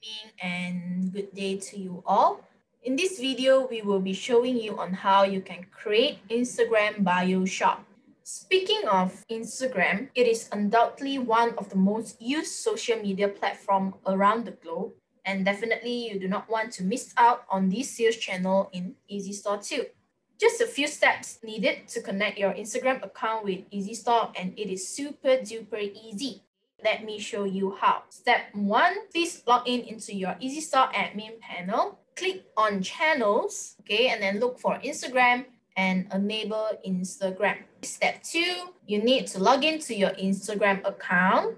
evening and good day to you all. In this video, we will be showing you on how you can create Instagram bio shop. Speaking of Instagram, it is undoubtedly one of the most used social media platform around the globe. And definitely you do not want to miss out on this sales channel in EasyStore too. Just a few steps needed to connect your Instagram account with EasyStore, and it is super duper easy. Let me show you how. Step 1, please log in into your EasyStore admin panel. Click on channels, okay, and then look for Instagram and enable Instagram. Step 2, you need to log into your Instagram account.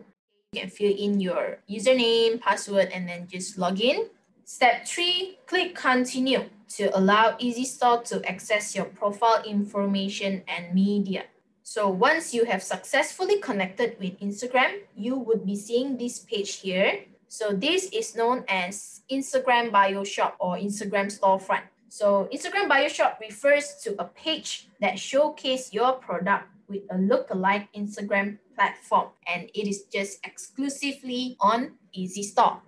You can fill in your username, password, and then just log in. Step 3, click continue to allow EasyStore to access your profile information and media. So once you have successfully connected with Instagram, you would be seeing this page here. So this is known as Instagram Bio Shop or Instagram storefront. So Instagram Bio Shop refers to a page that showcases your product with a lookalike Instagram platform, and it is just exclusively on EasyStore.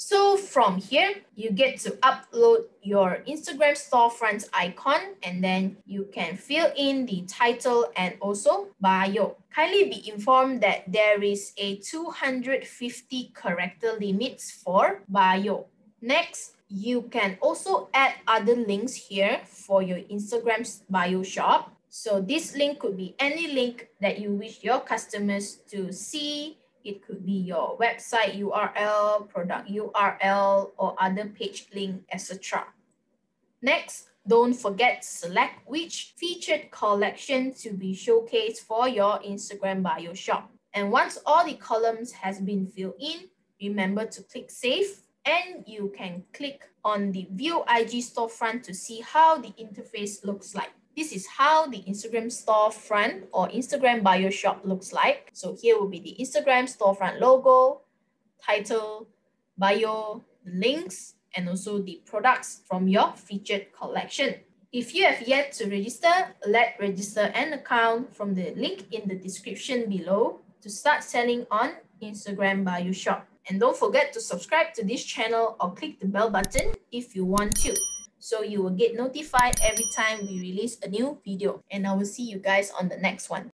So from here, you get to upload your Instagram storefront icon, and then you can fill in the title and also bio. Kindly be informed that there is a 250 character limit for bio. Next, you can also add other links here for your Instagram bio shop. So this link could be any link that you wish your customers to see. It could be your website URL, product URL, or other page link, etc. Next, don't forget to select which featured collection to be showcased for your Instagram bio shop. And once all the columns has been filled in, remember to click save, and you can click on the View IG storefront to see how the interface looks like. This is how the Instagram storefront or Instagram bio shop looks like. So here will be the Instagram storefront logo, title, bio, links, and also the products from your featured collection. If you have yet to register, let's register an account from the link in the description below to start selling on Instagram bio shop. And don't forget to subscribe to this channel or click the bell button if you want to, so you will get notified every time we release a new video. And I will see you guys on the next one.